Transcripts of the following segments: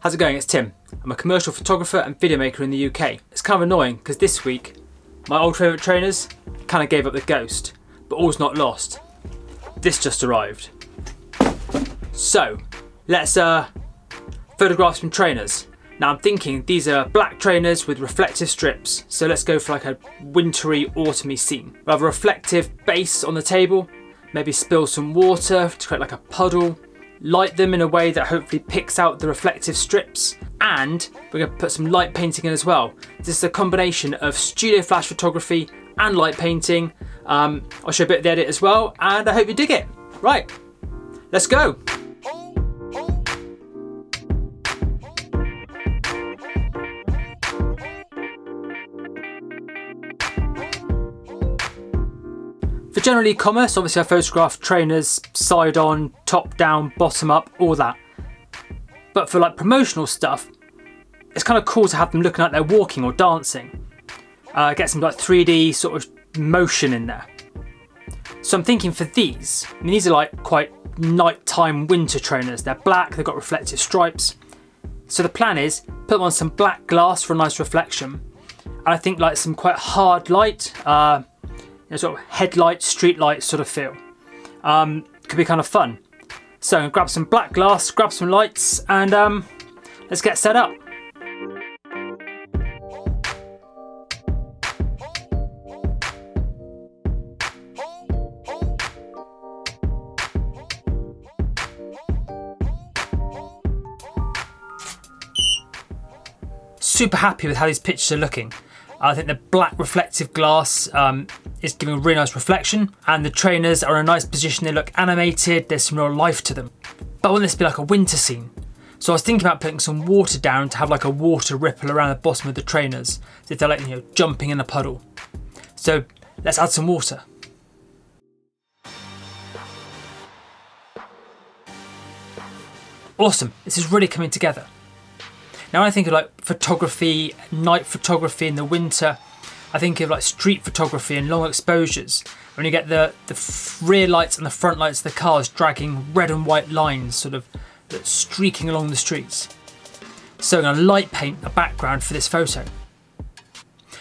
How's it going? It's Tim. I'm a commercial photographer and video maker in the UK. It's kind of annoying because this week my old favourite trainers kind of gave up the ghost, but all's not lost. This just arrived. So let's photograph some trainers. Now I'm thinking these are black trainers with reflective strips, so let's go for like a wintry, autumny scene. We'll have a reflective base on the table, maybe spill some water to create like a puddle, light them in a way that hopefully picks out the reflective strips, and we're going to put some light painting in as well. This is a combination of studio flash photography and light painting. I'll show a bit of the edit as well, and I hope you dig it. Right, let's go. For general e-commerce, obviously I photograph trainers, side on, top down, bottom up, all that. But for like promotional stuff, it's kind of cool to have them looking like they're walking or dancing. Get some like 3D sort of motion in there. So I'm thinking for these, I mean, these are like quite nighttime winter trainers. They're black, they've got reflective stripes. So the plan is put them on some black glass for a nice reflection. And I think like some quite hard light, you know, sort of headlight, street light sort of feel. Could be kind of fun. So I'm gonna grab some black glass, grab some lights, and let's get set up. Super happy with how these pictures are looking. I think the black reflective glass is giving a really nice reflection, and the trainers are in a nice position. They look animated, there's some real life to them. But I want this to be like a winter scene. So I was thinking about putting some water down to have like a water ripple around the bottom of the trainers. So if they're like, you know, jumping in a puddle. So let's add some water. Awesome, this is really coming together. Now when I think of like photography, night photography in the winter, I think of like street photography and long exposures. When you get the rear lights and the front lights of the cars dragging red and white lines sort of streaking along the streets. So I'm gonna light paint a background for this photo.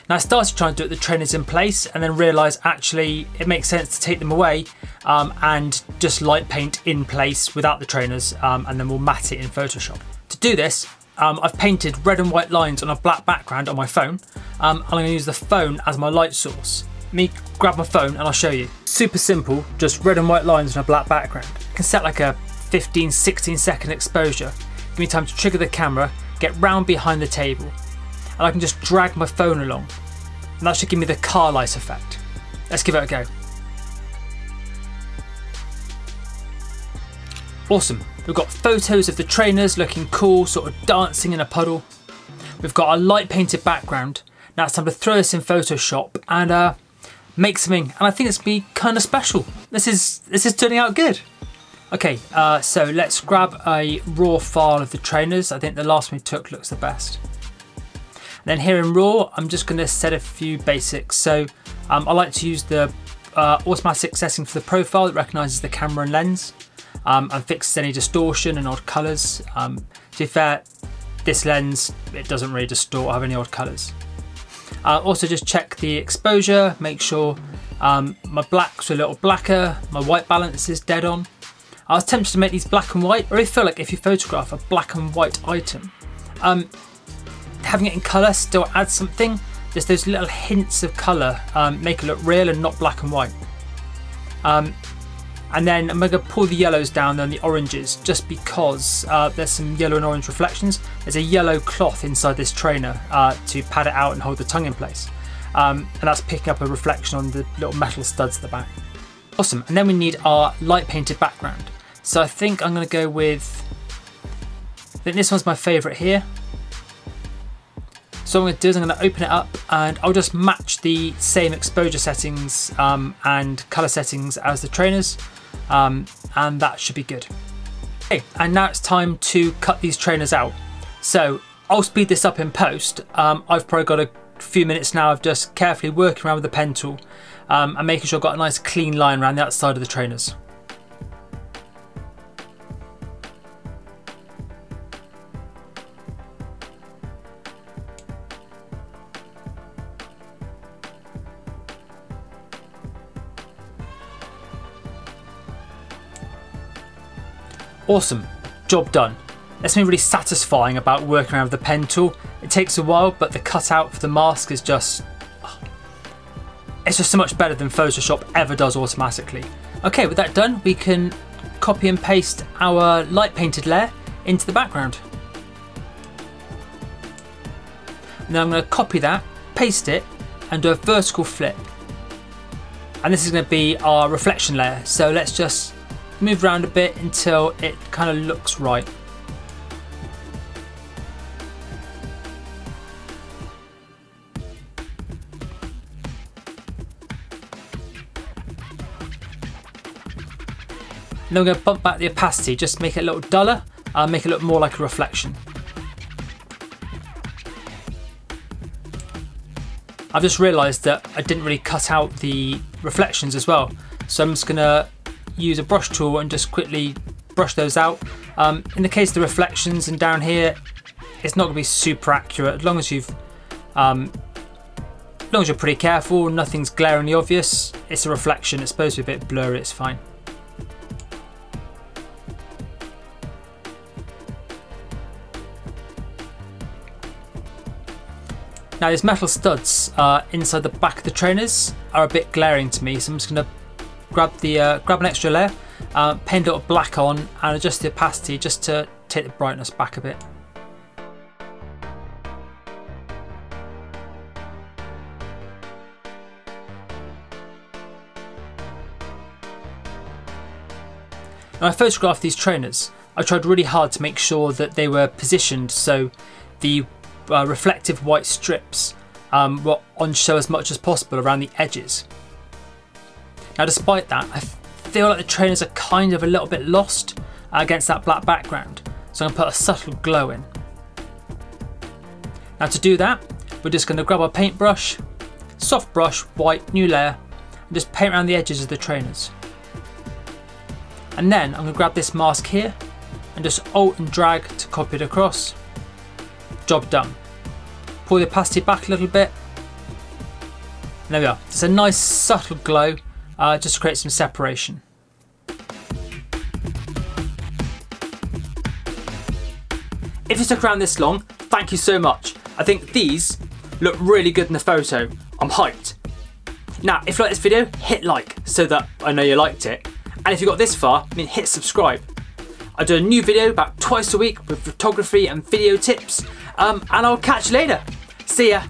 Now I started trying to do it with the trainers in place and then realised actually it makes sense to take them away and just light paint in place without the trainers and then we'll matte it in Photoshop. To do this, I've painted red and white lines on a black background on my phone. I'm going to use the phone as my light source. Let me grab my phone and I'll show you. Super simple, just red and white lines on a black background. You can set like a 15, 16 second exposure. Give me time to trigger the camera, get round behind the table, and I can just drag my phone along. And that should give me the car light effect. Let's give it a go. Awesome. We've got photos of the trainers looking cool, sort of dancing in a puddle. We've got our light painted background. Now it's time to throw this in Photoshop and make something. And I think it's gonna be kind of special. This is turning out good. Okay, so let's grab a raw file of the trainers. I think the last one we took looks the best. And then here in raw, I'm just gonna set a few basics. So I like to use the automatic setting for the profile that recognizes the camera and lens. And fixes any distortion and odd colours. To be fair, this lens, it doesn't really distort or have any odd colours. Also just check the exposure, make sure my blacks are a little blacker, my white balance is dead on. I was tempted to make these black and white. I really feel like if you photograph a black and white item, having it in colour still adds something. Just those little hints of colour make it look real and not black and white. And then I'm going to pull the yellows down and the oranges just because there's some yellow and orange reflections. There's a yellow cloth inside this trainer to pad it out and hold the tongue in place. And that's picking up a reflection on the little metal studs at the back. Awesome. And then we need our light painted background. So I think I'm going to go with, I think this one's my favourite here. So what I'm going to do is I'm going to open it up and I'll just match the same exposure settings and colour settings as the trainers. And that should be good. Okay, and now it's time to cut these trainers out. So I'll speed this up in post. I've probably got a few minutes now of just carefully working around with the pen tool and making sure I've got a nice clean line around the outside of the trainers. Awesome, job done. There's something really satisfying about working around with the pen tool. It takes a while, but the cutout for the mask is just... it's just so much better than Photoshop ever does automatically. Okay, with that done, we can copy and paste our light painted layer into the background. Now I'm going to copy that, paste it, and do a vertical flip. And this is going to be our reflection layer. So let's just move around a bit until it kind of looks right. Now I'm going to bump back the opacity, just make it a little duller and make it look more like a reflection. I've just realised that I didn't really cut out the reflections as well, so I'm just going to use a brush tool and just quickly brush those out. In the case of the reflections and down here, it's not going to be super accurate as long as you've, as long as you're pretty careful. Nothing's glaringly obvious. It's a reflection. It's supposed to be a bit blurry. It's fine. Now these metal studs inside the back of the trainers are a bit glaring to me, so I'm just going to grab the an extra layer, paint a little black on and adjust the opacity just to take the brightness back a bit. When I photographed these trainers, I tried really hard to make sure that they were positioned so the reflective white strips were on show as much as possible around the edges. Now despite that, I feel like the trainers are kind of a little bit lost against that black background, so I'm going to put a subtle glow in. Now to do that, we're just going to grab our paintbrush, soft brush, white, new layer, and just paint around the edges of the trainers. And then I'm going to grab this mask here and just alt and drag to copy it across. Job done. Pull the opacity back a little bit. And there we are. It's a nice subtle glow, just to create some separation. If you stuck around this long, thank you so much. I think these look really good in the photo. I'm hyped. Now, if you like this video, hit like so that I know you liked it. And if you got this far, I mean, hit subscribe. I do a new video about twice a week with photography and video tips. And I'll catch you later. See ya.